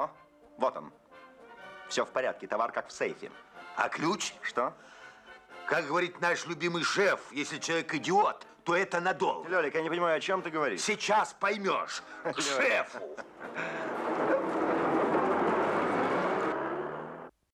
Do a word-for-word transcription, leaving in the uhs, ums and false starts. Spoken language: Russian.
О, вот он. Все в порядке, товар как в сейфе. А ключ? Что? Как говорит наш любимый шеф, если человек идиот, то это надолго. Лёлик, я не понимаю, о чем ты говоришь. Сейчас поймешь. К шефу.